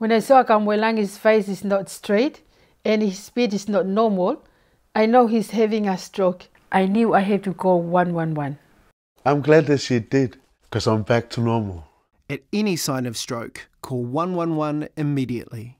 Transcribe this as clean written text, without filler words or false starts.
When I saw Kaumolangi's face is not straight and his speed is not normal, I know he's having a stroke. I knew I had to go 111. I'm glad that she did, because I'm back to normal. At any sign of stroke, call 111 immediately.